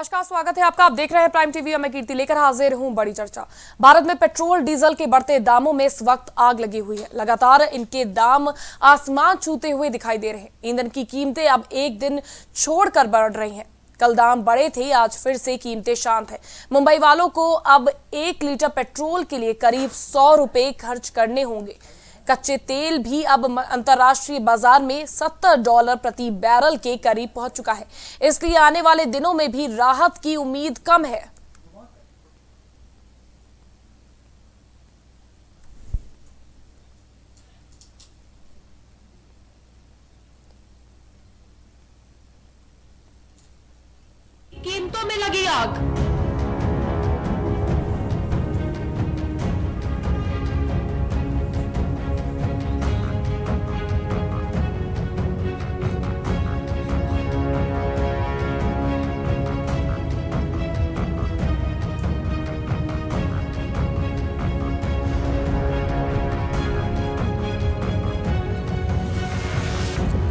नमस्कार, स्वागत है आपका। आप देख रहे हैं प्राइम टीवी और मैं कीर्ति लेकर हाजिर हूं बड़ी चर्चा। भारत में पेट्रोल डीजल के बढ़ते दामों में इस वक्त आग लगी हुई है। लगातार इनके दाम आसमान छूते हुए दिखाई दे रहे हैं। ईंधन की कीमतें अब एक दिन छोड़कर बढ़ रही हैं। कल दाम बढ़े थे, आज फिर से कीमतें शांत है। मुंबई वालों को अब 1 लीटर पेट्रोल के लिए करीब 100 रुपये खर्च करने होंगे। कच्चे तेल भी अब अंतर्राष्ट्रीय बाजार में $70 प्रति बैरल के करीब पहुंच चुका है। इसलिए आने वाले दिनों में भी राहत की उम्मीद कम है। कीमतों में लगी आग।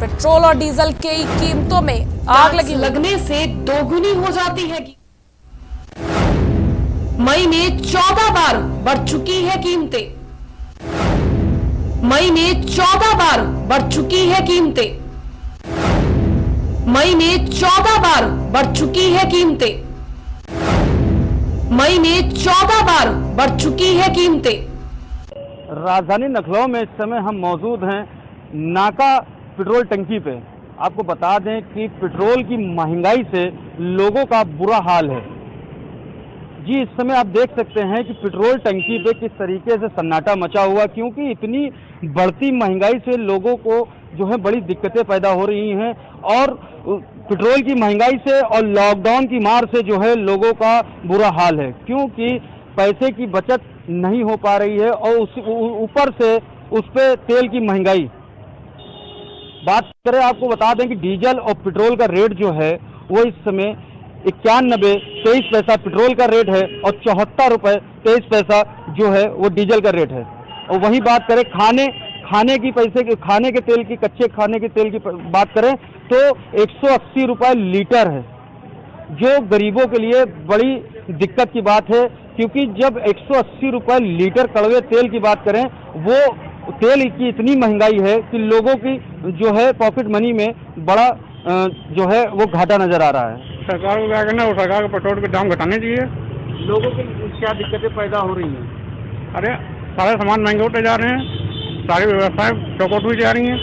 पेट्रोल और डीजल की कीमतों में आग लगने से दोगुनी हो जाती है। मई में 14 बार बढ़ चुकी है कीमतें। मई में 14 बार बढ़ चुकी है कीमतें। मई में 14 बार बढ़ चुकी है कीमतें। मई में 14 बार बढ़ चुकी है कीमतें। राजधानी लखनऊ में इस समय हम मौजूद हैं नाका पेट्रोल टंकी पे। आपको बता दें कि पेट्रोल की महंगाई से लोगों का बुरा हाल है। जी, इस समय आप देख सकते हैं कि पेट्रोल टंकी पे किस तरीके से सन्नाटा मचा हुआ, क्योंकि इतनी बढ़ती महंगाई से लोगों को जो है बड़ी दिक्कतें पैदा हो रही हैं। और पेट्रोल की महंगाई से और लॉकडाउन की मार से जो है लोगों का बुरा हाल है, क्योंकि पैसे की बचत नहीं हो पा रही है और ऊपर से उस पर तेल की महंगाई। बात करें, आपको बता दें कि डीजल और पेट्रोल का रेट जो है वो इस समय 91.23 पैसा पेट्रोल का रेट है और 74.23 रुपये जो है वो डीजल का रेट है। और वही बात करें कच्चे खाने के तेल की बात करें तो 180 रुपये लीटर है, जो गरीबों के लिए बड़ी दिक्कत की बात है। क्योंकि जब 180 रुपये लीटर कड़वे तेल की बात करें, वो तेल की इतनी महंगाई है कि लोगों की जो है पॉकेट मनी में बड़ा जो है वो घाटा नजर आ रहा है। सरकार को क्या करना है, सरकार को पेट्रोल के दाम घटाने चाहिए। लोगों की क्या दिक्कतें पैदा हो रही हैं? अरे, सारे सामान महंगे होते जा रहे हैं, सारी व्यवस्थाएं चौपट हुई जा रही हैं,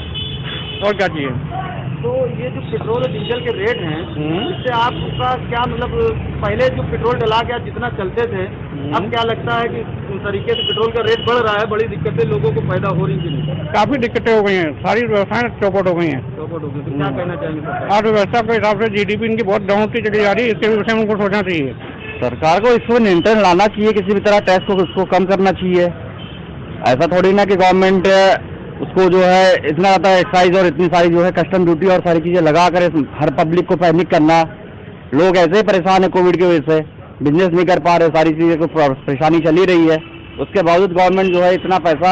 और क्या चाहिए? तो ये जो पेट्रोल और डीजल के रेट हैं, इससे आपका क्या मतलब, पहले जो पेट्रोल डला के जितना चलते थे, अब क्या लगता है कि उस तरीके से पेट्रोल का रेट बढ़ रहा है, बड़ी दिक्कतें लोगों को पैदा हो रही हैं? काफी दिक्कतें हो गई हैं, सारी व्यवस्थाएं चौपट हो गई हैं। चौपट हो गई, तो क्या कहना चाहिए? अर्थव्यवस्था के हिसाब से GDP इनकी बहुत डाउन होती चली जा रही है। इसके विषय में उनको सोचना चाहिए। सरकार को इसको नियंत्रण लाना चाहिए, किसी भी तरह टैक्स को उसको कम करना चाहिए। ऐसा थोड़ी ना कि गवर्नमेंट उसको जो है इतना ज़्यादा एक्साइज और इतनी सारी जो है कस्टम ड्यूटी और सारी चीज़ें लगा कर हर पब्लिक को पैनिक करना। लोग ऐसे ही परेशान है, कोविड की वजह से बिजनेस नहीं कर पा रहे, सारी चीज़ें को परेशानी चली रही है। उसके बावजूद गवर्नमेंट जो है इतना पैसा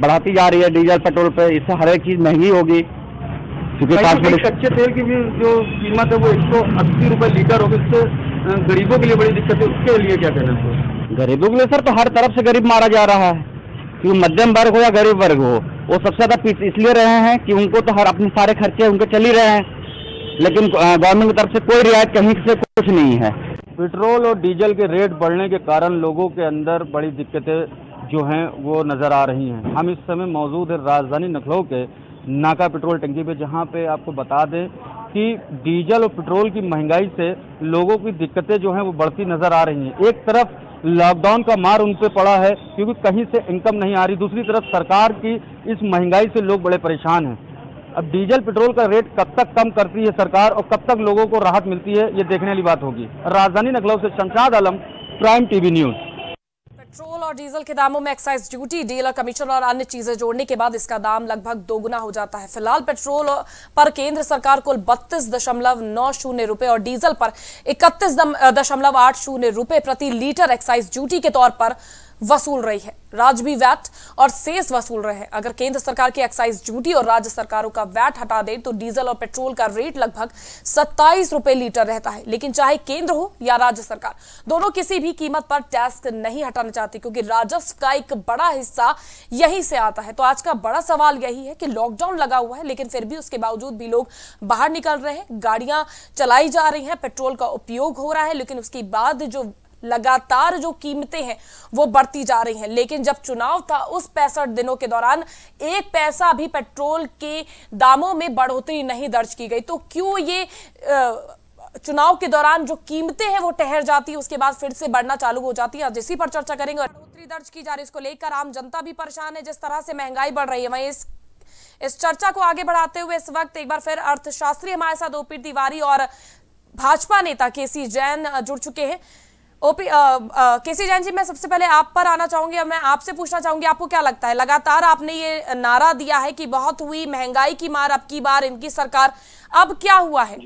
बढ़ाती जा रही है डीजल पेट्रोल पे, इससे हर एक चीज़ महंगी होगी। क्योंकि कच्चे तेल की भी जो कीमत है वो 180 रुपये लीटर होगी, इससे गरीबों के लिए बड़ी दिक्कत है। उसके लिए क्या कहना है? गरीबों के लिए सर, तो हर तरफ से गरीब मारा जा रहा है, क्योंकि मध्यम वर्ग हो या गरीब वर्ग हो, वो सबसे ज़्यादा पीछे इसलिए रहे हैं कि उनको तो हर अपने सारे खर्चे उनके चल ही रहे हैं, लेकिन गवर्नमेंट की तरफ से कोई रियायत कहीं से कुछ नहीं है। पेट्रोल और डीजल के रेट बढ़ने के कारण लोगों के अंदर बड़ी दिक्कतें जो हैं वो नज़र आ रही हैं। हम इस समय मौजूद है राजधानी लखनऊ के नाका पेट्रोल टंकी पे, जहाँ पे आपको बता दें कि डीजल और पेट्रोल की महंगाई से लोगों की दिक्कतें जो हैं वो बढ़ती नज़र आ रही हैं। एक तरफ लॉकडाउन का मार उन पे पड़ा है, क्योंकि कहीं से इनकम नहीं आ रही, दूसरी तरफ सरकार की इस महंगाई से लोग बड़े परेशान हैं। अब डीजल पेट्रोल का रेट कब तक कम करती है सरकार और कब तक लोगों को राहत मिलती है, ये देखने वाली बात होगी। राजधानी लखनऊ से Shamshad Alam, prime TV news. Petrol और डीजल के दामों में एक्साइज ड्यूटी, डीलर कमीशन और अन्य चीजें जोड़ने के बाद इसका दाम लगभग दोगुना हो जाता है। फिलहाल पेट्रोल पर केंद्र सरकार कुल 32.90 रुपये और डीजल पर 31.80 रुपये प्रति लीटर एक्साइज ड्यूटी के तौर पर वसूल रही है। राज्य भी वैट और सेस वसूल रहे हैं। अगर केंद्र सरकार की एक्साइज ड्यूटी और राज्य सरकारों का वैट हटा दे तो डीजल और पेट्रोल का रेट लगभग 27 रुपए लीटर रहता है, लेकिन चाहे केंद्र हो या राज्य सरकार, दोनों किसी भी कीमत पर टैक्स नहीं हटाना चाहते, क्योंकि राजस्व का एक बड़ा हिस्सा यहीं से आता है। तो आज का बड़ा सवाल यही है कि लॉकडाउन लगा हुआ है, लेकिन फिर भी उसके बावजूद भी लोग बाहर निकल रहे हैं, गाड़ियां चलाई जा रही हैं, पेट्रोल का उपयोग हो रहा है, लेकिन उसके बाद जो लगातार जो कीमतें हैं वो बढ़ती जा रही हैं। लेकिन जब चुनाव था उस 65 दिनों के दौरान 1 पैसा भी पेट्रोल के दामों में बढ़ोतरी नहीं दर्ज की गई। तो क्यों ये चुनाव के दौरान जो कीमतें हैं वो ठहर जाती है, उसके बाद फिर से बढ़ना चालू हो जाती है। आज इसी पर चर्चा करेंगे। बढ़ोतरी दर्ज की जा रही है, इसको लेकर आम जनता भी परेशान है। जिस तरह से महंगाई बढ़ रही है, वहीं इस चर्चा को आगे बढ़ाते हुए इस वक्त एक बार फिर अर्थशास्त्री हमारे साथ ओपी तिवारी और भाजपा नेता केसी जैन जुड़ चुके हैं। केसी जैन जी, मैं सबसे पहले आप पर आना चाहूंगी और मैं आपसे पूछना चाहूंगी, आपको क्या लगता है, लगातार आपने ये नारा दिया है कि बहुत हुई महंगाई की मार, अब की बार इनकी सरकार, अब क्या हुआ है?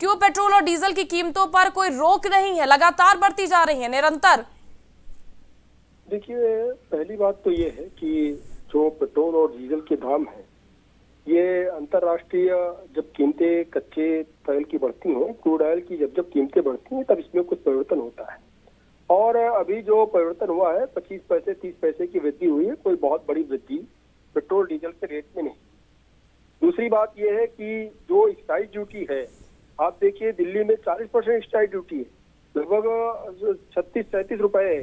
क्यों पेट्रोल और डीजल की कीमतों पर कोई रोक नहीं है, लगातार बढ़ती जा रही है निरंतर? देखिए, पहली बात तो ये है कि जो पेट्रोल और डीजल के दाम है, ये अंतर्राष्ट्रीय जब कीमतें कच्चे तेल की बढ़ती हैं, क्रूड ऑयल की जब कीमतें बढ़ती हैं, तब इसमें कुछ परिवर्तन होता है। और अभी जो परिवर्तन हुआ है, 25 पैसे 30 पैसे की वृद्धि हुई है, कोई बहुत बड़ी वृद्धि पेट्रोल डीजल के रेट में नहीं। दूसरी बात यह है कि जो एक्साइज ड्यूटी है, आप देखिए दिल्ली में 40% एक्साइज ड्यूटी है, लगभग 36-37 रुपए है।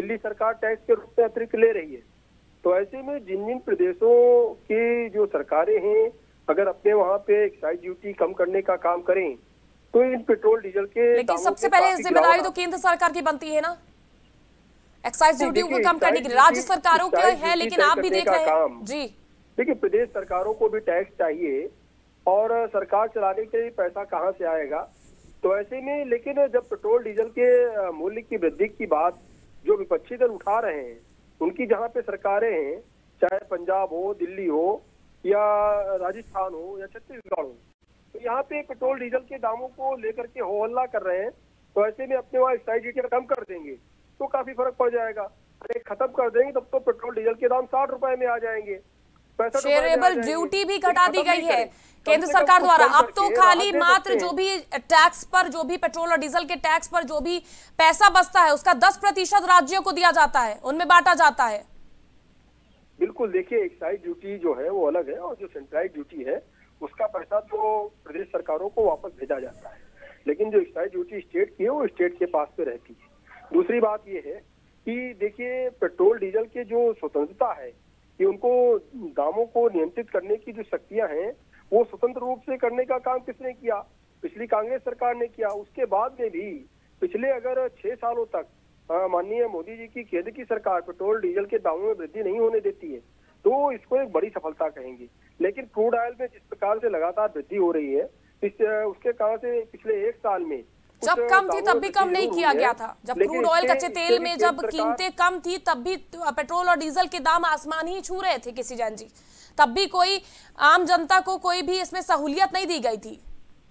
दिल्ली सरकार टैक्स के रूप में अतिरिक्त ले रही है। तो ऐसे में जिन जिन प्रदेशों की जो सरकारें हैं, अगर अपने वहाँ पे एक्साइज ड्यूटी कम करने का काम करें तो इन पेट्रोल डीजल के, लेकिन सबसे पहले जिम्मेदारी तो केंद्र सरकार की बनती है ना एक्साइज ड्यूटी को कम करने की, राज्य सरकारों की है, लेकिन आप भी देख रहे हैं जी। देखिए, प्रदेश सरकारों को भी टैक्स चाहिए और सरकार चलाने के लिए पैसा कहाँ से आएगा? तो ऐसे में लेकिन जब पेट्रोल डीजल के मूल्य की वृद्धि की बात जो विपक्षी दल उठा रहे हैं, उनकी जहाँ पे सरकारें हैं, चाहे पंजाब हो, दिल्ली हो या राजस्थान हो या छत्तीसगढ़ हो, तो यहाँ पे पेट्रोल डीजल के दामों को लेकर के हो हल्ला कर रहे हैं। तो ऐसे में अपने वहाँ एक्साइज ड्यूटी कम कर देंगे तो काफी फर्क पड़ जाएगा। अरे खत्म कर देंगे तब तो पेट्रोल डीजल के दाम 60 रुपए में आ जाएंगे। शेयरेबल ड्यूटी भी घटा दी गई है केंद्र सरकार द्वारा। अब तो खाली मात्र जो भी टैक्स पर, जो भी पेट्रोल और डीजल के टैक्स पर जो भी पैसा बचता है, उसका 10% राज्यों को दिया जाता है, उनमें बांटा जाता है। बिल्कुल, देखिए एक्साइज ड्यूटी जो है वो अलग है और जो सेंट्रलाइज ड्यूटी है उसका पैसा तो प्रदेश सरकारों को वापस भेजा जाता है, लेकिन जो एक्साइज ड्यूटी स्टेट की है वो स्टेट के पास पे रहती है। दूसरी बात ये है कि देखिए पेट्रोल डीजल के जो स्वतंत्रता है कि उनको दामों को नियंत्रित करने की जो शक्तियां हैं वो स्वतंत्र रूप से करने का काम किसने किया? पिछली कांग्रेस सरकार ने किया। उसके बाद में भी पिछले अगर 6 सालों तक माननीय मोदी जी की केंद्र की सरकार पेट्रोल डीजल के दामों में वृद्धि नहीं होने देती है, तो इसको एक बड़ी सफलता कहेंगे। लेकिन क्रूड ऑयल में जिस प्रकार से लगातार वृद्धि हो रही है, उसके कारण से पिछले 1 साल में जब कम थी तब भी कम नहीं किया गया था। जब क्रूड ऑयल कच्चे तेल में जब कीमतें कम थी तब भी पेट्रोल और डीजल के दाम आसमान ही छू रहे थे केसी जैन जी, तब भी कोई आम जनता को कोई भी इसमें सहूलियत नहीं दी गई थी।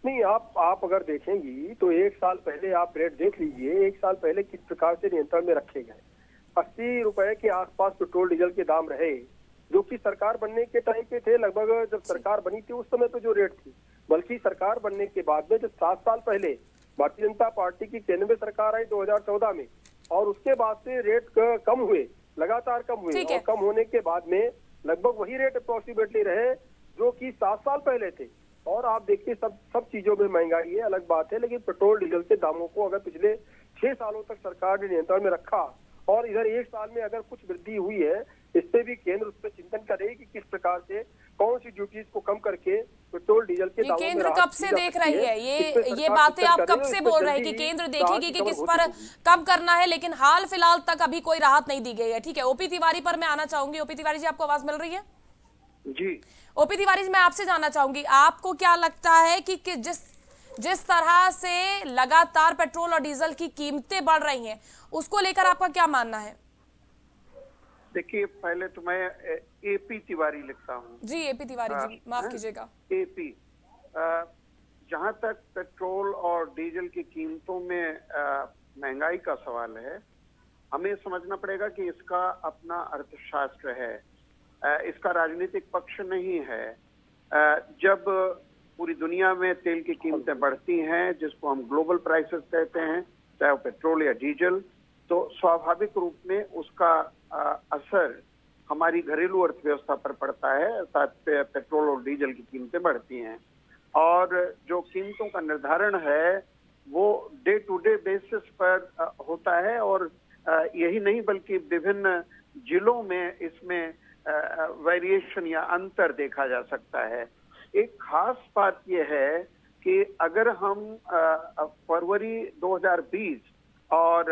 नहीं, आप अगर देखेंगी तो 1 साल पहले आप रेट देख लीजिए, 1 साल पहले किस प्रकार से नियंत्रण में रखे गए। 80 रुपए के आसपास पेट्रोल डीजल के दाम रहे, जो कि सरकार बनने के टाइम पे थे। लगभग जब सरकार बनी थी उस समय तो जो रेट थी, बल्कि सरकार बनने के बाद में जब 7 साल पहले भारतीय जनता पार्टी की केंद्र में सरकार आई 2014 में, और उसके बाद से रेट कम हुए, लगातार कम हुए, और कम होने के बाद में लगभग वही रेट अप्रोक्सीमेटली रहे जो कि 7 साल पहले थे। और आप देखिए सब चीजों में महंगाई है, अलग बात है, लेकिन पेट्रोल डीजल के दामों को अगर पिछले 6 सालों तक सरकार ने नियंत्रण में रखा और इधर 1 साल में अगर कुछ वृद्धि हुई है, इस पे भी केंद्र उस पर चिंतन करे कि किस प्रकार से कौन सी ड्यूटीज को कम करके पेट्रोल डीजल के दामों में। केंद्र कब से देख रही है ये बातें, आप कब से बोल रहे हैं कि केंद्र देखेगी कि किस पर कम करना है, लेकिन हाल फिलहाल तक अभी कोई राहत नहीं दी गई है। ठीक है, ओपी तिवारी पर मैं आना चाहूंगी। ओपी तिवारी जी, आपको आवाज मिल रही है जी? ओपी तिवारी जी, मैं आपसे जानना चाहूंगी, आपको क्या लगता है कि जिस तरह से लगातार पेट्रोल और डीजल की कीमतें बढ़ रही हैं, उसको लेकर आपका क्या मानना है? देखिए, पहले तो मैं एपी तिवारी लिखता हूँ जी, एपी तिवारी जी, माफ कीजिएगा। एपी, जहाँ तक पेट्रोल और डीजल की कीमतों में महंगाई का सवाल है, हमें समझना पड़ेगा कि इसका अपना अर्थशास्त्र है, इसका राजनीतिक पक्ष नहीं है। जब पूरी दुनिया में तेल की कीमतें बढ़ती हैं, जिसको हम ग्लोबल प्राइसेस कहते हैं, चाहे वो पेट्रोल या डीजल, तो स्वाभाविक रूप में उसका असर हमारी घरेलू अर्थव्यवस्था पर पड़ता है, अर्थात पेट्रोल और डीजल की कीमतें बढ़ती हैं। और जो कीमतों का निर्धारण है वो डे टू डे बेसिस पर होता है और यही नहीं बल्कि विभिन्न जिलों में इसमें वेरिएशन या अंतर देखा जा सकता है। एक खास बात यह है कि अगर हम फरवरी 2020 और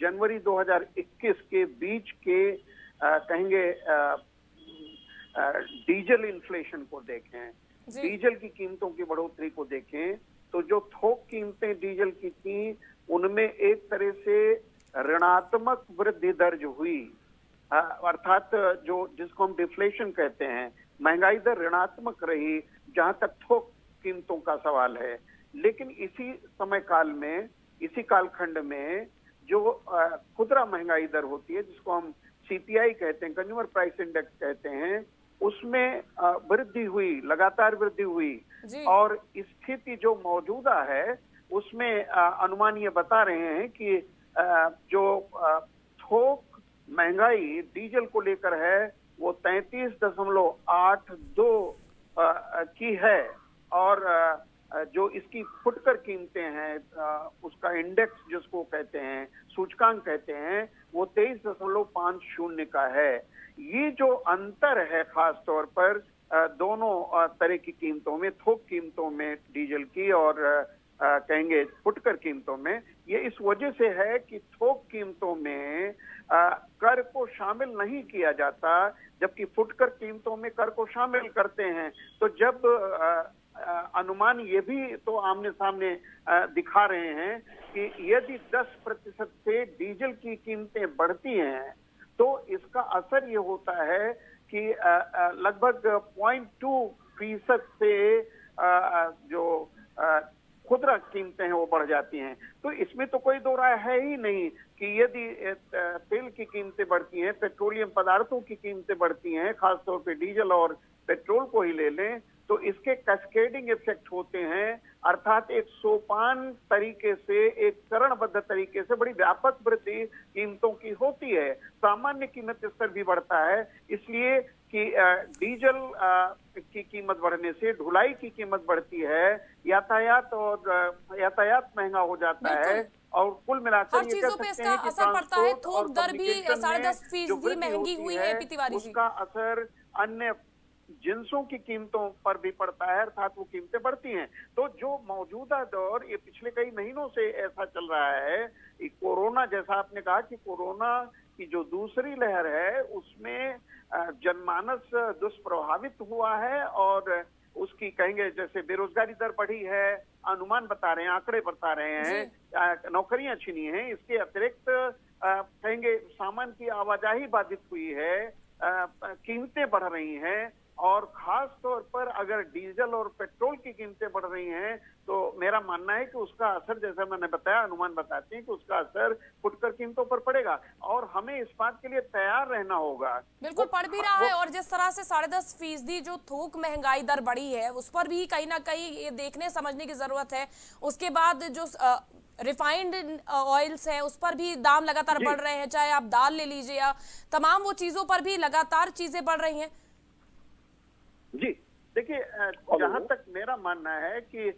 जनवरी 2021 के बीच के कहेंगे डीजल इन्फ्लेशन को देखें, डीजल की कीमतों की बढ़ोतरी को देखें, तो जो थोक कीमतें डीजल की थी उनमें एक तरह से ऋणात्मक वृद्धि दर्ज हुई, अर्थात जो जिसको हम डिफ्लेशन कहते हैं, महंगाई दर ऋणात्मक रही जहां तक थोक कीमतों का सवाल है। लेकिन इसी समय काल में, इसी कालखंड में जो खुदरा महंगाई दर होती है, जिसको हम सीपीआई कहते हैं, कंज्यूमर प्राइस इंडेक्स कहते हैं, उसमें वृद्धि हुई, लगातार वृद्धि हुई। और स्थिति जो मौजूदा है उसमें अनुमान ये बता रहे हैं कि जो थोक महंगाई डीजल को लेकर है वो 33.82 की है और जो इसकी फुटकर कीमतें हैं, उसका इंडेक्स जिसको कहते हैं, सूचकांक कहते हैं, वो 23.50 का है। ये जो अंतर है खास तौर पर दोनों तरह की कीमतों में, थोक कीमतों में डीजल की और कहेंगे फुटकर कीमतों में, ये इस वजह से है कि थोक कीमतों में कर को शामिल नहीं किया जाता, जबकि फुटकर कीमतों में कर को शामिल करते हैं। तो जब अनुमान ये भी तो आमने सामने दिखा रहे हैं कि यदि 10% से डीजल की कीमतें बढ़ती हैं तो इसका असर ये होता है कि लगभग 0.2% से जो खुदरा कीमतें हैं वो बढ़ जाती हैं। तो इसमें तो कोई दो राय है ही नहीं कि यदि तेल की कीमतें बढ़ती हैं, पेट्रोलियम पदार्थों की कीमतें बढ़ती हैं, खासतौर पे डीजल और पेट्रोल को ही ले लें, तो इसके कैस्केडिंग इफेक्ट होते हैं, अर्थात एक सोपान तरीके से, एक चरणबद्ध तरीके से बड़ी व्यापक वृद्धि कीमतों की होती है। सामान्य कीमत स्तर भी बढ़ता है, इसलिए कि डीजल की कीमत बढ़ने से ढुलाई की कीमत बढ़ती है, यातायात महंगा हो जाता है और कुल मिलाकर ये कह सकते हैं कि ट्रांसपोर्ट और कम्युनिकेशन में महंगी हुई है, उसका असर अन्य जिंसों की कीमतों पर भी पड़ता है, अर्थात वो कीमतें बढ़ती हैं। तो जो मौजूदा दौर ये पिछले कई महीनों से ऐसा चल रहा है, कोरोना जैसा आपने कहा कि कोरोना की जो दूसरी लहर है उसमें जनमानस दुष्प्रभावित हुआ है और उसकी कहेंगे जैसे बेरोजगारी दर बढ़ी है, अनुमान बता रहे हैं, आंकड़े बता रहे हैं, नौकरियां छिनी हैं, इसके अतिरिक्त कहेंगे सामान की आवाजाही बाधित हुई है, कीमतें बढ़ रही हैं और खास तौर पर अगर डीजल और पेट्रोल की कीमतें बढ़ रही हैं तो मेरा मानना है कि उसका असर, जैसा मैंने बताया, अनुमान बताते हैं कि उसका असर फुटकर कीमतों पर पड़ेगा और हमें इस बात के लिए तैयार रहना होगा। बिल्कुल पड़ भी रहा है और जिस तरह से 10.5% जो थोक महंगाई दर बढ़ी है उस पर भी कहीं ना कहीं ये देखने समझने की जरूरत है। उसके बाद जो रिफाइंड ऑयल्स है उस पर भी दाम लगातार बढ़ रहे हैं, चाहे आप दाल ले लीजिए या तमाम वो चीजों पर भी लगातार चीजें बढ़ रही हैं। जी देखिए, जहां तक मेरा मानना है कि ये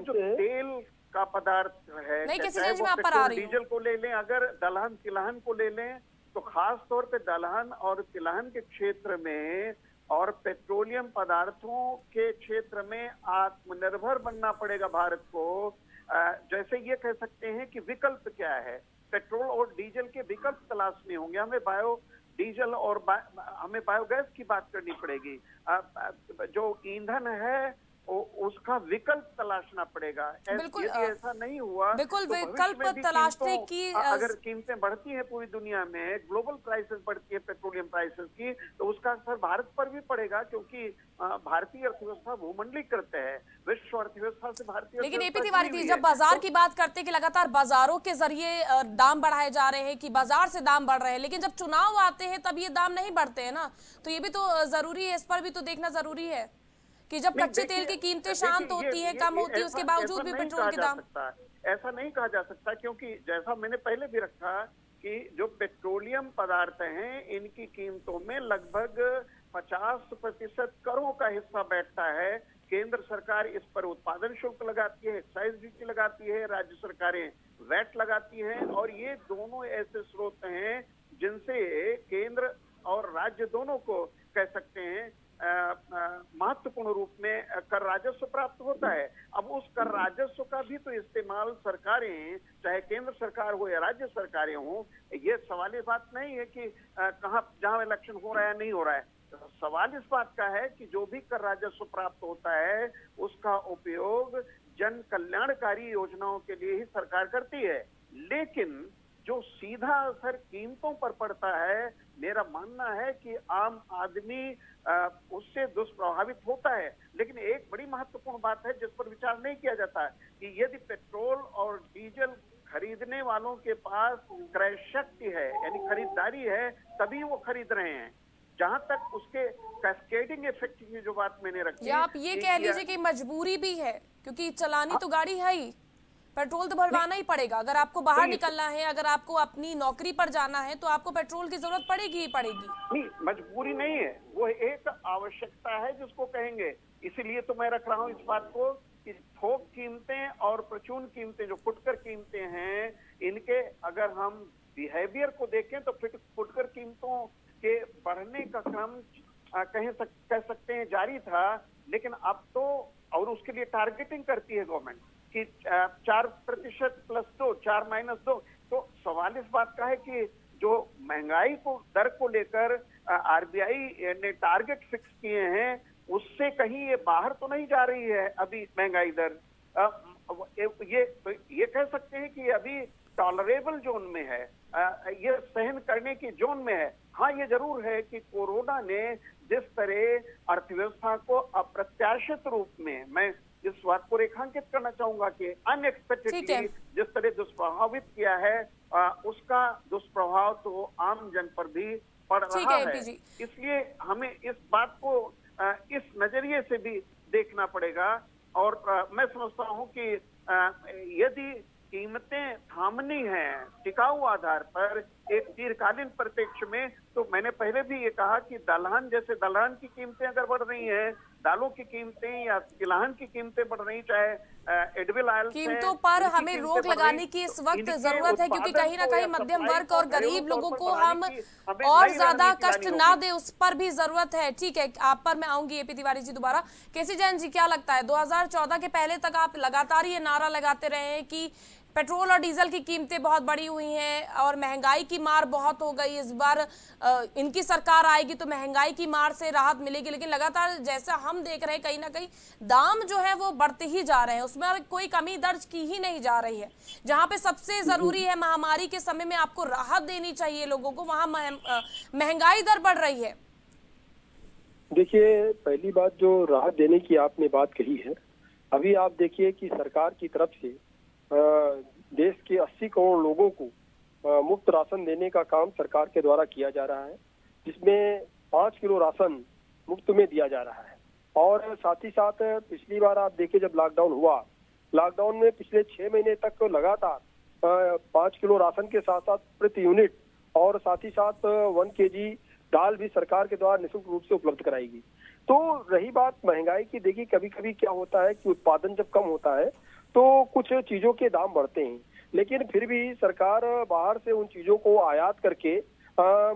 जो तेल का पदार्थ है, डीजल को ले लें, अगर दलहन तिलहन को ले लें तो खास तौर पे दलहन और तिलहन के क्षेत्र में और पेट्रोलियम पदार्थों के क्षेत्र में आत्मनिर्भर बनना पड़ेगा भारत को। जैसे ये कह सकते हैं कि विकल्प क्या है, पेट्रोल और डीजल के विकल्प तलाशने होंगे हमें, हमें बायोगैस की बात करनी पड़ेगी, जो ईंधन है उसका विकल्प तलाशना पड़ेगा। बिल्कुल ऐसा नहीं हुआ, बिल्कुल तो विकल्प तलाशने की अगर कीमतें बढ़ती हैं पूरी दुनिया में, ग्लोबल प्राइसेस बढ़ती है पेट्रोलियम प्राइसेस की, तो उसका असर भारत पर भी पड़ेगा, क्योंकि भारतीय अर्थव्यवस्था भूमंडलिक करते हैं विश्व अर्थव्यवस्था से भारतीय। लेकिन एपी तिवारी जी, जब बाजार की बात करते कि लगातार बाजारों के जरिए दाम बढ़ाए जा रहे हैं, कि बाजार से दाम बढ़ रहे हैं, लेकिन जब चुनाव आते हैं तब ये दाम नहीं बढ़ते हैं ना, तो ये भी तो जरूरी है, इस पर भी तो देखना जरूरी है कि जब कच्चे तेल की कीमतें शांत होती है, कम होती है, उसके बावजूद भी पेट्रोल के दाम। ऐसा नहीं कहा जा सकता, क्योंकि जैसा मैंने पहले भी रखा कि जो पेट्रोलियम पदार्थ हैं इनकी कीमतों में लगभग 50% करों का हिस्सा बैठता है। केंद्र सरकार इस पर उत्पादन शुल्क लगाती है, एक्साइज ड्यूटी लगाती है, राज्य सरकारें वैट लगाती हैं, और ये दोनों ऐसे स्रोत हैं जिनसे केंद्र और राज्य दोनों को कह सकते हैं महत्वपूर्ण रूप में कर राजस्व प्राप्त होता है। अब उस कर राजस्व का भी तो इस्तेमाल सरकारें, चाहे केंद्र सरकार हो या राज्य सरकारें हो, ये सवाल ये बात नहीं है कि कहाँ जहाँ इलेक्शन हो रहा है नहीं हो रहा है, सवाल इस बात का है कि जो भी कर राजस्व प्राप्त होता है उसका उपयोग जन कल्याणकारी योजनाओं के लिए ही सरकार करती है। लेकिन जो सीधा असर कीमतों पर पड़ता है, मेरा मानना है कि आम आदमी उससे दुष्प्रभावित होता है। लेकिन एक बड़ी महत्वपूर्ण बात है जिस पर विचार नहीं किया जाता है कि यदि पेट्रोल और डीजल खरीदने वालों के पास क्रय शक्ति है, यानी खरीदारी है, तभी वो खरीद रहे हैं। जहां तक उसके कैस्केडिंग इफेक्ट की जो बात मैंने रखी, आप ये कह लीजिए कि मजबूरी भी है, क्योंकि चलानी तो गाड़ी है ही, पेट्रोल तो भरवाना ही पड़ेगा। अगर आपको बाहर निकलना है, अगर आपको अपनी नौकरी पर जाना है, तो आपको पेट्रोल की जरूरत पड़ेगी ही पड़ेगी। नहीं, मजबूरी नहीं है, वो एक आवश्यकता है जिसको कहेंगे। इसीलिए तो मैं रख रहा हूँ इस बात को कि थोक कीमतें और प्रचून कीमतें, जो फुटकर कीमतें हैं, इनके अगर हम बिहेवियर को देखें तो फुटकर कीमतों के बढ़ने का क्रम कह सकते हैं जारी था, लेकिन अब तो, और उसके लिए टारगेटिंग करती है गवर्नमेंट कि 4% + 2, 4 - 2। तो सवाल इस बात का है कि जो महंगाई को दर को लेकर आरबीआई ने टारगेट फिक्स किए हैं, उससे कहीं ये बाहर तो नहीं जा रही है अभी महंगाई दर। ये कह सकते हैं कि अभी टॉलरेबल जोन में है, ये सहन करने की जोन में है। हाँ, ये जरूर है कि कोरोना ने जिस तरह अर्थव्यवस्था को अप्रत्याशित रूप में, मैं इस बात को रेखांकित करना चाहूंगा कि अनएक्सपेक्टेडली जिस तरह दुष्प्रभावित किया है, उसका दुष्प्रभाव तो आम जन पर भी पड़ रहा है। इसलिए हमें इस बात को इस नजरिए से भी देखना पड़ेगा। और मैं समझता हूं कि यदि कीमतें थामनी हैं टिकाऊ आधार पर, एक दीर्घकालीन परिप्रेक्ष्य में, तो मैंने पहले भी ये कहा कि दलहन, जैसे दलहन की कीमतें अगर बढ़ रही हैं, दालों की कीमतें या तिलहन की कीमतें बढ़ रही, चाहे एडविल ऑयल, कीमतों पर हमें रोक लगाने की इस वक्त जरूरत है, क्योंकि कहीं ना कहीं मध्यम वर्ग और गरीब लोगों को हम और ज्यादा कष्ट ना दे, उस पर भी जरूरत है। ठीक है, आप पर मैं आऊंगी एपी तिवारी जी दोबारा। केसी जैन जी, क्या लगता है 2014 के पहले तक आप लगातार ये नारा लगाते रहे हैं कि पेट्रोल और डीजल की कीमतें बहुत बढ़ी हुई हैं और महंगाई की मार बहुत हो गई, इस बार इनकी सरकार आएगी तो महंगाई की मार से राहत मिलेगी, लेकिन लगातार जैसा हम देख रहे हैं कहीं ना कहीं दाम जो है वो बढ़ते ही जा रहे हैं, उसमें कोई कमी दर्ज की ही नहीं जा रही है। जहां पे सबसे जरूरी है महामारी के समय में आपको राहत देनी चाहिए लोगों को, वहां महंगाई दर बढ़ रही है। देखिए, पहली बात जो राहत देने की आपने बात कही है, अभी आप देखिए कि सरकार की तरफ से देश के 80 करोड़ लोगों को मुफ्त राशन देने का काम सरकार के द्वारा किया जा रहा है, जिसमें 5 किलो राशन मुफ्त में दिया जा रहा है। और साथ ही साथ पिछली बार आप देखिए जब लॉकडाउन हुआ, लॉकडाउन में पिछले 6 महीने तक तो लगातार 5 किलो राशन के साथ साथ प्रति यूनिट और साथ ही साथ 1 kg दाल भी सरकार के द्वारा निःशुल्क रूप से उपलब्ध कराएगी। तो रही बात महंगाई की, देखिए कभी कभी क्या होता है कि उत्पादन जब कम होता है तो कुछ चीजों के दाम बढ़ते हैं, लेकिन फिर भी सरकार बाहर से उन चीजों को आयात करके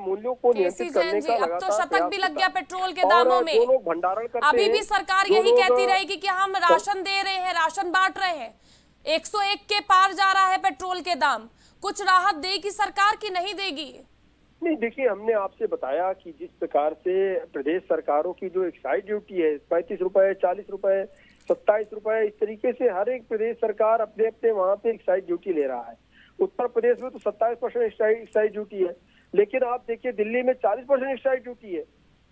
मूल्यों को नियंत्रित करने का लगातार प्रयास करता है। अब तो शतक भी लग गया पेट्रोल के दामों में, लोग भंडारण करते हैं। अभी भी सरकार यही कहती रहेगी कि हम राशन दे रहे हैं, राशन बांट रहे हैं, 101 के पार जा रहा है पेट्रोल के दाम, कुछ राहत देगी सरकार की नहीं देगी? नहीं, देखिए हमने आपसे बताया कि जिस प्रकार से प्रदेश सरकारों की जो एक्साइज ड्यूटी है 35 रुपए, 40 रुपए 27 रुपए। इस तरीके से हर एक प्रदेश सरकार अपने अपने वहाँ पे एक्साइज ड्यूटी ले रहा है। उत्तर प्रदेश में तो 27% एक्साइज ड्यूटी है, लेकिन आप देखिए दिल्ली में 40% एक्साइज ड्यूटी है,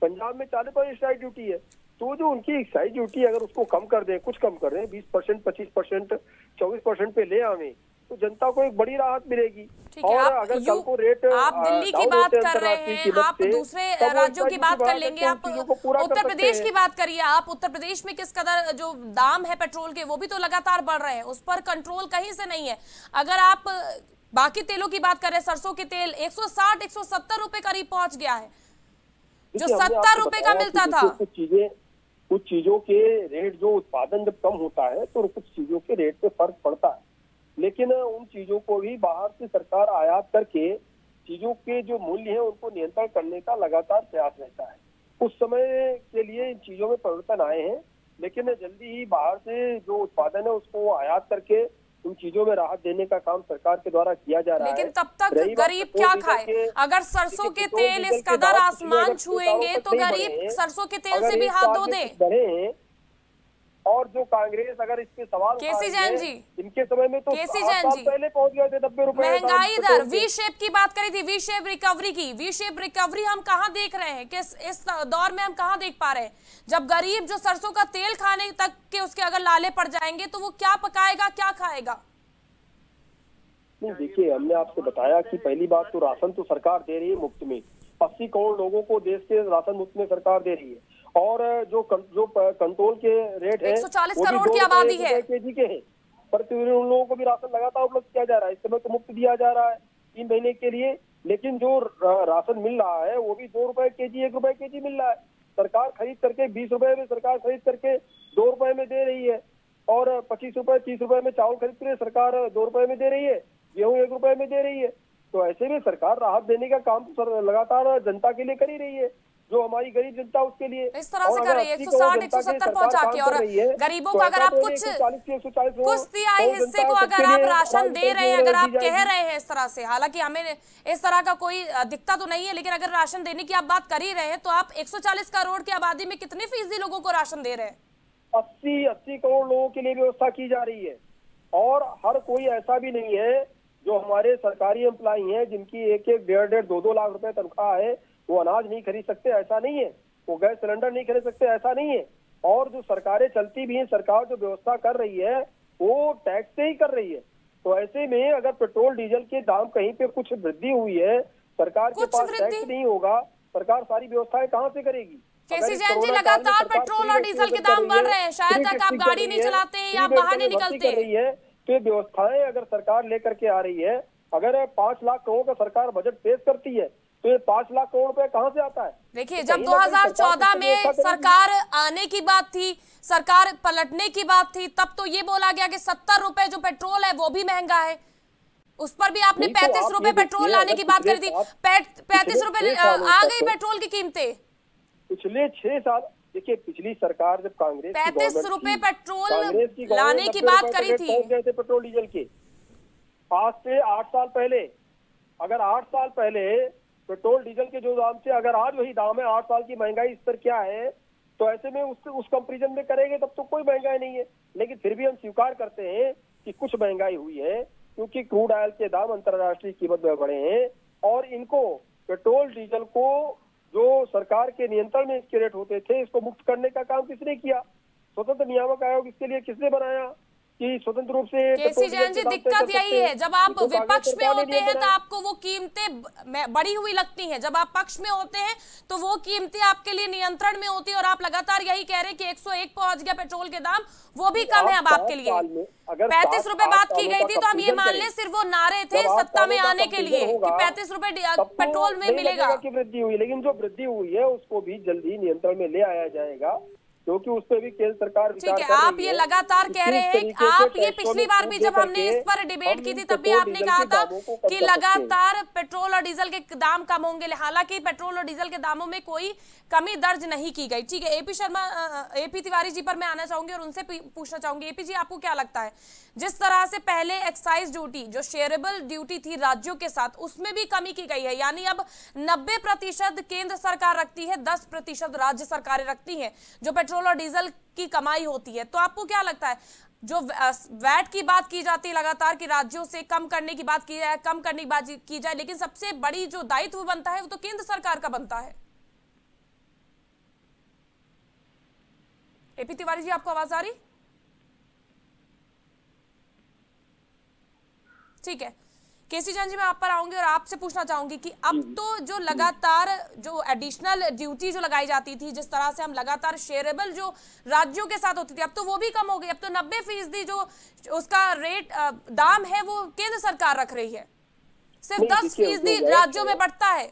पंजाब में 40% एक्साइज ड्यूटी है। तो जो उनकी एक्साइज ड्यूटी अगर उसको कम कर दें, कुछ कम कर दें, 20%, 25%, 24% पे ले आवे तो जनता को एक बड़ी राहत मिलेगी। और अगर कल को रेट आप दिल्ली की बात कर रहे हैं, आप दूसरे राज्यों की बात कर लेंगे, आप उत्तर प्रदेश की बात करिए। आप उत्तर प्रदेश में किस कदर जो दाम है पेट्रोल के वो भी तो लगातार बढ़ रहे हैं, उस पर कंट्रोल कहीं से नहीं है। अगर आप बाकी तेलों की बात करें, सरसों के तेल 160-170 रुपए करीब पहुंच गया है, जो 70 रुपए का मिलता था। कुछ चीजों के रेट, जो उत्पादन जब कम होता है तो कुछ चीजों के रेट पे फर्क पड़ता है, लेकिन उन चीजों को भी बाहर से सरकार आयात करके चीजों के जो मूल्य है उनको नियंत्रण करने का लगातार प्रयास रहता है। उस समय के लिए इन चीजों में परिवर्तन आए हैं, लेकिन जल्दी ही बाहर से जो उत्पादन है उसको आयात करके उन चीजों में राहत देने का काम सरकार के द्वारा किया जा रहा है। लेकिन तब तक गरीब क्या खाए? अगर सरसों के तेल इस कदर आसमान छुएंगे तो गरीब सरसों के तेल से भी हाथ धो दे। और जो कांग्रेस अगर इसके सवाल जी इनके समय में तो पहले पहुंच गए थे 90 रुपए महंगाई दर। वी शेप की बात करी थी, वी शेप रिकवरी की। वी शेप रिकवरी हम कहाँ देख रहे हैं? किस इस दौर में हम कहाँ देख पा रहे हैं? जब गरीब जो सरसों का तेल खाने तक के उसके अगर लाले पड़ जाएंगे तो वो क्या पकाएगा, क्या खाएगा? नहीं देखिए, हमने आपको बताया कि पहली बात तो राशन तो सरकार दे रही है मुफ्त में, 80 करोड़ लोगों को देश के राशन मुफ्त में सरकार दे रही है। और जो कंट्रोल के रेट है 140 करोड़ की आबादी है, केजी के हैं, पर उन लोगों को भी राशन लगातार उपलब्ध किया जा रहा है। इस समय तो मुफ्त दिया जा रहा है 3 महीने के लिए, लेकिन जो राशन मिल रहा है वो भी 2 रुपए केजी, 1 रुपए केजी मिल रहा है। सरकार खरीद करके 20 रुपए में, सरकार खरीद करके 2 रुपए में दे रही है। और 25 रुपए, 30 रुपए में चावल खरीद कर सरकार 2 रुपए में दे रही है, गेहूँ 1 रुपए में दे रही है। तो ऐसे में सरकार राहत देने का काम तो लगातार जनता के लिए कर ही रही है, जो हमारी गरीब जनता उसके लिए इस तरह से कर रही है। 160-170 पहुंचा के और गरीबों को अगर आप कुछ तिहाई हिस्से को अगर आप राशन दे रहे हैं, अगर आप कह रहे हैं इस तरह से, हालांकि हमें इस तरह का कोई दिखता तो नहीं है, लेकिन अगर राशन देने की आप बात कर ही रहे हैं तो आप 140 करोड़ की आबादी में कितने फीसदी लोगों को राशन दे रहे हैं? 80 करोड़ लोगों के लिए व्यवस्था की जा रही है। और हर कोई ऐसा भी नहीं है जो हमारे सरकारी एम्प्लॉय है जिनकी 1-1, 1.5, 2-2 लाख रुपए तनख्वाह है, वो अनाज नहीं खरीद सकते, ऐसा नहीं है। वो गैस सिलेंडर नहीं खरीद सकते, ऐसा नहीं है। और जो सरकारें चलती भी हैं, सरकार जो व्यवस्था कर रही है वो टैक्स से ही कर रही है। तो ऐसे में अगर पेट्रोल डीजल के दाम कहीं पे कुछ वृद्धि हुई है, सरकार के पास टैक्स नहीं होगा, सरकार सारी व्यवस्थाएं कहाँ से करेगी? केसीजैन जी, लगातार पेट्रोल और डीजल के दाम बढ़ रहे हैं, शायद तक आप गाड़ी नहीं चलाते हैं या बाहर नहीं निकलते हैं। तो ये व्यवस्थाएं अगर सरकार लेकर के आ रही है, अगर 5 लाख करोड़ का सरकार बजट पेश करती है तो ये 5 लाख करोड़ रुपए कहाँ से आता है? देखिए, जब 2014 में सरकार आने की बात थी, सरकार पलटने की बात थी, तब तो ये बोला गया कि 70 रुपए जो पेट्रोल है वो भी महंगा है, उस पर भी आपने 35 रुपए पेट्रोल लाने की बात करी थी। 35 रुपए आ गई पेट्रोल की कीमतें पिछले 6 साल। देखिए, पिछली सरकार जब कांग्रेस 35 रुपए पेट्रोल लाने की बात करी थी पेट्रोल डीजल के, आज से 8 साल पहले, अगर 8 साल पहले पेट्रोल डीजल के जो दाम से अगर आज वही दाम है, 8 साल की महंगाई इस पर क्या है? तो ऐसे में उस कंपेरिजन में करेंगे तब तो कोई महंगाई नहीं है, लेकिन फिर भी हम स्वीकार करते हैं कि कुछ महंगाई हुई है, क्योंकि क्रूड ऑयल के दाम अंतर्राष्ट्रीय कीमत में बढ़े हैं। और इनको, पेट्रोल डीजल को, जो सरकार के नियंत्रण में इसके रेट होते थे, इसको मुक्त करने का काम किसने किया? स्वतंत्र नियामक आयोग इसके लिए किसने बनाया कि स्वतंत्र रूप से? केसीजैन जी, दिक्कत यही है, जब आप विपक्ष में होते हैं तो आपको वो कीमतें बढ़ी हुई लगती हैं, जब आप पक्ष में होते हैं तो वो कीमतें आपके लिए नियंत्रण में होती है। और आप लगातार यही कह रहे हैं कि 101 पहुंच गया पेट्रोल के दाम, वो भी कम है अब आपके लिए। 35 रुपए बात की गई थी तो हम ये मान लें सिर्फ वो नारे थे सत्ता में आने के लिए कि 35 रुपए पेट्रोल में मिलेगा की वृद्धि हुई, लेकिन जो वृद्धि हुई है उसको भी जल्दी नियंत्रण में ले आया जाएगा, क्योंकि उस पर भी केंद्र सरकार विचार कर रही है। आप ये लगातार कह रहे हैं, आप ये पिछली बार भी जब हमने इस पर डिबेट की थी तब भी आपने कहा था कि लगातार पेट्रोल और डीजल के दाम कम होंगे, हालांकि पेट्रोल और डीजल के दामों में कोई कमी दर्ज नहीं की गई। ठीक है, एपी तिवारी जी पर मैं आना चाहूंगी और उनसे पूछना चाहूंगी। एपी जी, आपको क्या लगता है, जिस तरह से पहले एक्साइज ड्यूटी जो शेयरेबल ड्यूटी थी राज्यों के साथ, उसमें भी कमी की गई है, यानी अब 90% केंद्र सरकार रखती है, 10% राज्य सरकारें रखती है, जो पेट्रोल पेट्रोल और डीजल की कमाई होती है। तो आपको क्या लगता है, जो वैट की बात की जाती है लगातार कि राज्यों से कम करने की बात की जाए, कम करने की बात की जाए, लेकिन सबसे बड़ी जो दायित्व बनता है वो तो केंद्र सरकार का बनता है। एपी तिवारी जी, आपको आवाज आ रही? ठीक है, केसी जैन जी मैं आप पर आऊंगी और आपसे पूछना चाहूंगी कि अब तो जो लगातार जो एडिशनल ड्यूटी जो लगाई जाती थी, जिस तरह से हम लगातार शेयरेबल जो राज्यों के साथ होती थी, अब तो वो भी कम हो गई। अब तो 90% जो उसका रेट दाम है वो केंद्र सरकार रख रही है, सिर्फ 10% राज्यों में बढ़ता है।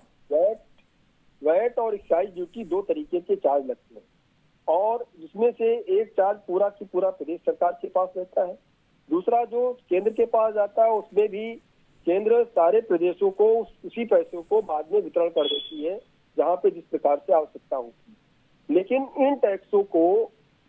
वैट और एक्साइज ड्यूटी दो तरीके के चार्ज लगते हैं, और जिसमें से एक चार्ज पूरा की पूरा प्रदेश सरकार के पास रहता है, दूसरा जो केंद्र के पास जाता है उसमें भी केंद्र सारे प्रदेशों को उसी पैसों को बाद में वितरण कर देती है जहां पे जिस प्रकार से आवश्यकता होती है। लेकिन इन टैक्सों को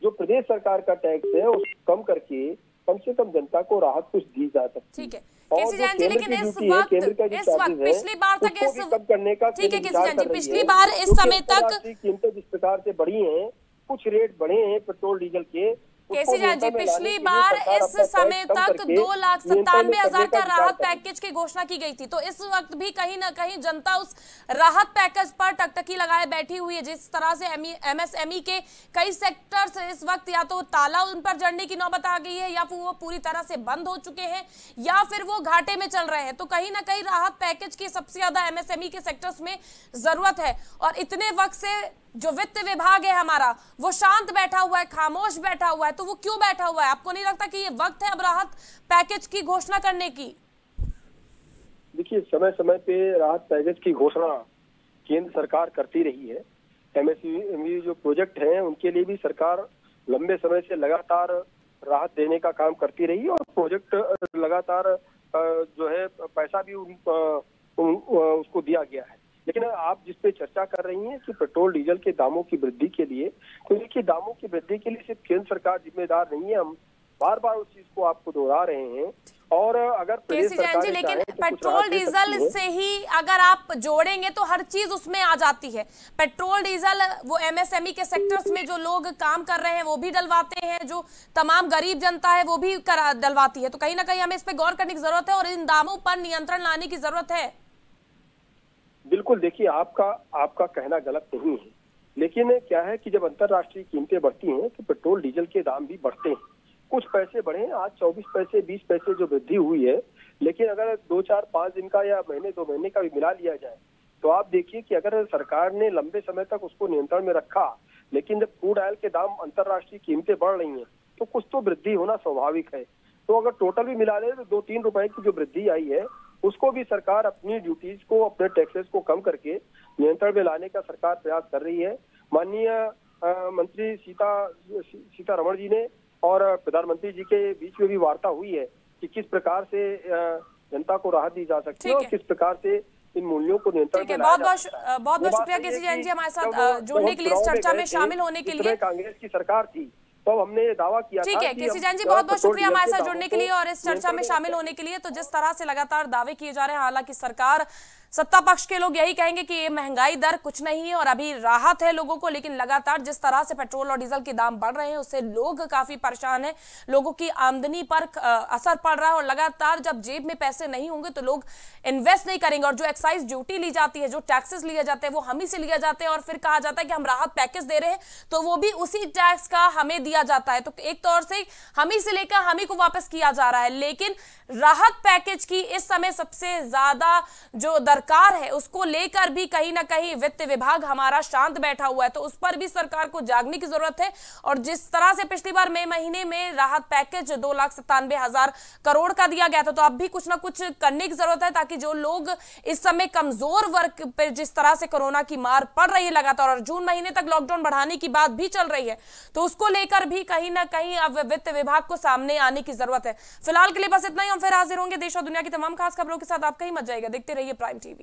जो प्रदेश सरकार का टैक्स है उसको कम करके कम से कम जनता को राहत कुछ दी जा सकती है। केसी जैन जी, लेकिन इस वक्त पिछली बार तक कम करने का, ठीक है केसी जैन जी, पिछली बार इस समय तक कीमतें जिस प्रकार से बढ़ी है, कुछ रेट बढ़े हैं पेट्रोल डीजल के। केसी जैन जी, पिछली बार इस समय तक 2,97,000 का राहत पैकेज की घोषणा की गई थी, तो इस वक्त भी कहीं ना कहीं जनता उस राहत पैकेज पर टकटकी लगाए बैठी हुई है। जिस तरह से एमएसएमई के कई सेक्टर्स इस वक्त या तो ताला उन पर जड़ने की नौबत आ गई है, या फिर वो पूरी तरह से बंद हो चुके हैं, या फिर वो घाटे में चल रहे हैं। तो कहीं ना कहीं राहत पैकेज की सबसे ज्यादा एमएसएमई के सेक्टर्स में जरूरत है, और इतने वक्त से जो वित्त विभाग है हमारा वो शांत बैठा हुआ है, खामोश बैठा हुआ है। तो वो क्यों बैठा हुआ है? आपको नहीं लगता कि ये वक्त है अब राहत पैकेज की घोषणा करने की? देखिए, समय समय पे राहत पैकेज की घोषणा केंद्र सरकार करती रही है। एमएसएमई जो प्रोजेक्ट हैं उनके लिए भी सरकार लंबे समय से लगातार राहत देने का काम करती रही है, और प्रोजेक्ट लगातार जो है पैसा भी उसको दिया गया है। लेकिन आप जिस पे चर्चा कर रही हैं कि पेट्रोल डीजल के दामों की वृद्धि के लिए, तो देखिए दामों की वृद्धि के लिए सिर्फ केंद्र सरकार जिम्मेदार नहीं है, हम बार बार उस चीज को आपको दोहरा रहे हैं। और अगर केसी जैन जी, लेकिन पेट्रोल डीजल से ही अगर आप जोड़ेंगे तो हर चीज उसमें आ जाती है। पेट्रोल डीजल वो एमएसएमई के सेक्टर्स में जो लोग काम कर रहे हैं वो भी डलवाते हैं, जो तमाम गरीब जनता है वो भी डलवाती है। तो कहीं ना कहीं हमें इस पे गौर करने की जरूरत है और इन दामों पर नियंत्रण लाने की जरूरत है। बिल्कुल, देखिए आपका कहना गलत नहीं है, लेकिन क्या है कि जब अंतर्राष्ट्रीय कीमतें बढ़ती हैं तो पेट्रोल डीजल के दाम भी बढ़ते हैं। कुछ पैसे बढ़े हैं, आज 24 पैसे 20 पैसे जो वृद्धि हुई है, लेकिन अगर 2-4-5 दिन का या महीने 2 महीने का भी मिला लिया जाए तो आप देखिए कि अगर सरकार ने लंबे समय तक उसको नियंत्रण में रखा, लेकिन जब क्रूड ऑयल के दाम अंतर्राष्ट्रीय कीमतें बढ़ रही हैं तो कुछ तो वृद्धि होना स्वाभाविक है। तो अगर टोटल भी मिला लें तो 2-3 रुपए की जो वृद्धि आई है उसको भी सरकार अपनी ड्यूटीज को, अपने टैक्सेस को कम करके नियंत्रण में लाने का सरकार प्रयास कर रही है। माननीय मंत्री सीतारमण जी ने और प्रधानमंत्री जी के बीच में भी वार्ता हुई है कि किस प्रकार से जनता को राहत दी जा सकती है और किस प्रकार से इन मूल्यों को नियंत्रण में लाया जा सकता है। बहुत बहुत शुक्रिया केसी जैन जी हमारे साथ जुड़ने के लिए, इस चर्चा में शामिल होने के लिए। कांग्रेस की सरकार थी तो हमने ये दावा किया। ठीक है केसी जैन जी, बहुत बहुत शुक्रिया हमारे साथ जुड़ने के लिए और इस चर्चा में शामिल होने के लिए। तो जिस तरह से लगातार दावे किए जा रहे हैं, हालांकि सरकार, सत्ता पक्ष के लोग यही कहेंगे कि ये महंगाई दर कुछ नहीं है और अभी राहत है लोगों को, लेकिन लगातार जिस तरह से पेट्रोल और डीजल के दाम बढ़ रहे हैं उससे लोग काफी परेशान हैं, लोगों की आमदनी पर असर पड़ रहा है, और लगातार जब जेब में पैसे नहीं होंगे तो लोग इन्वेस्ट नहीं करेंगे। और जो एक्साइज ड्यूटी ली जाती है, जो टैक्सेस लिए जाते हैं वो हम ही से लिए जाते हैं, और फिर कहा जाता है कि हम राहत पैकेज दे रहे हैं तो वो भी उसी टैक्स का हमें दिया जाता है। तो एक तौर से हम ही से लेकर हम ही को वापस किया जा रहा है। लेकिन राहत पैकेज की इस समय सबसे ज्यादा जो सरकार है उसको लेकर भी कहीं ना कहीं वित्त विभाग हमारा शांत बैठा हुआ है, तो उस पर भी सरकार को जागने की जरूरत है। और जिस तरह से पिछली बार मई महीने में राहत पैकेज 2,97,000 करोड़ का दिया गया था, तो अब भी कुछ ना कुछ करने की जरूरत है, ताकि जो लोग इस समय कमजोर वर्ग पर जिस तरह से कोरोना की मार पड़ रही है लगातार, और जून महीने तक लॉकडाउन बढ़ाने की बात भी चल रही है, तो उसको लेकर भी कहीं ना कहीं अब वित्त विभाग को सामने आने की जरूरत है। फिलहाल के लिए बस इतना ही, हम फिर हाजिर होंगे देश और दुनिया की तमाम खास खबरों के साथ। आप कहीं मत जाइएगा, देखते रहिए प्राइम टीवी।